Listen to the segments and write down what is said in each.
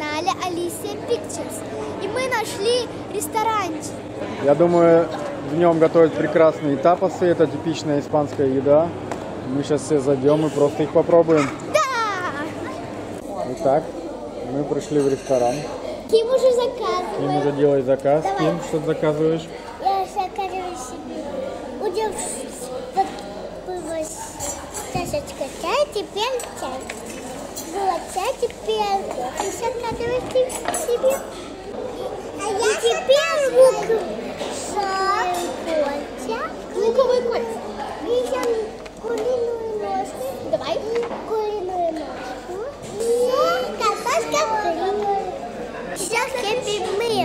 канале Alicia Pictures. И мы нашли ресторанчик. Я думаю, в нем готовят прекрасные тапасы. Это типичная испанская еда. Мы сейчас все зайдем и просто их попробуем. Да! Итак, мы пришли в ресторан. Ким уже заказывает. Ким уже делает заказ. Давай. Ким, что ты заказываешь? Я заказываю себе. Удел чашечка чая, теперь чай. Было чай, теперь ты заказываешь себе. А я теперь луковый кольца. Куриную ножку. Давай. Куриную ножку. И картошка.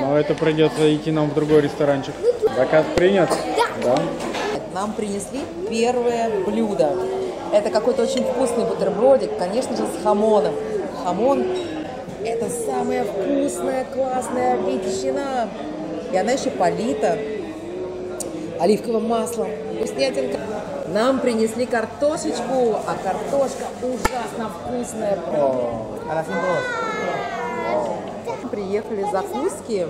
Но это придется идти нам в другой ресторанчик. Заказ принят? Да. Нам принесли первое блюдо. Это какой-то очень вкусный бутербродик, конечно же, с хамоном. Хамон – это самая вкусная, классная ветчина. И она еще полита оливковым маслом. Вкуснятинка. Нам принесли картошечку, а картошка ужасно вкусная. Она приехали закуски.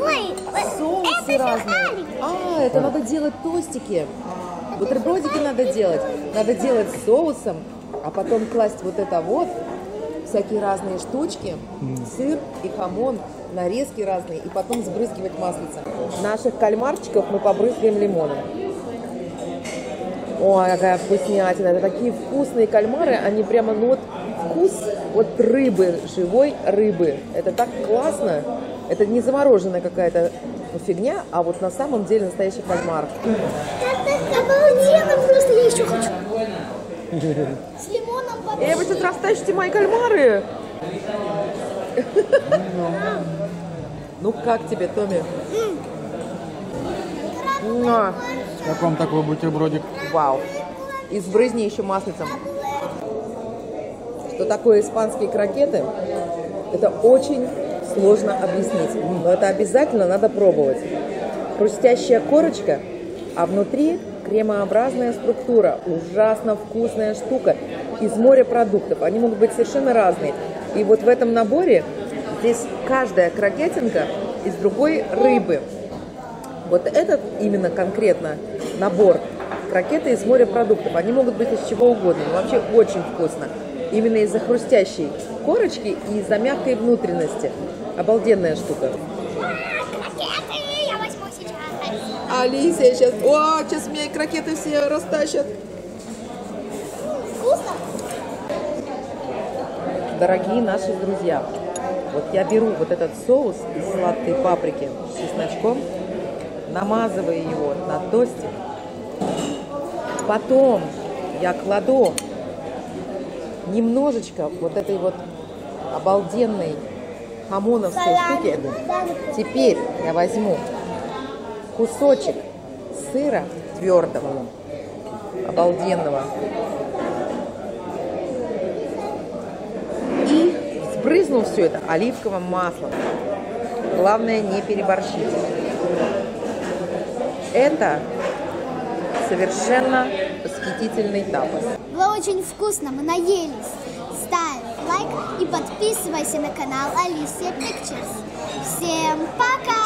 Ой, соусы разные. Это надо делать тостики. Бутербродики надо делать. Надо делать соусом, а потом класть вот это вот. Всякие разные штучки. Сыр и хамон. Нарезки разные. И потом сбрызгивать маслицем. Наших кальмарчиков мы побрызгаем лимоном. Ой, какая вкуснятина. Это такие вкусные кальмары. Они прямо, ну вот, вкус вот рыбы, живой рыбы. Это так классно. Это не замороженная какая-то фигня, а вот на самом деле настоящий кальмар. Обалденно просто, я еще хочу. С лимоном подушки. Эй, вы тут растащите мои кальмары. Ну как тебе, Томми? Как вам такой бутербродик? Вау. И сбрызни еще маслицем. Что такое испанские крокеты, это очень сложно объяснить, но это обязательно надо пробовать. Хрустящая корочка, а внутри кремообразная структура, ужасно вкусная штука из морепродуктов. Они могут быть совершенно разные. И вот в этом наборе здесь каждая крокетинка из другой рыбы. Вот этот именно конкретно набор крокеты из морепродуктов. Они могут быть из чего угодно, но вообще очень вкусно. Именно из-за хрустящей корочки и из-за мягкой внутренности. Обалденная штука. Крокеты! Я возьму сейчас. Алисия сейчас... О, сейчас меня крокеты все растащат. Вкусно! Дорогие наши друзья, вот я беру вот этот соус из сладкой паприки с чесночком, намазываю его на тостик. Потом я кладу немножечко вот этой вот обалденной хамоновской штуки. Теперь я возьму кусочек сыра твердого, обалденного, и сбрызну все это оливковым маслом. Главное не переборщить. Это совершенно восхитительный тапас. Было очень вкусно, мы наелись. Ставь лайк и подписывайся на канал Alicia Pictures. Всем пока!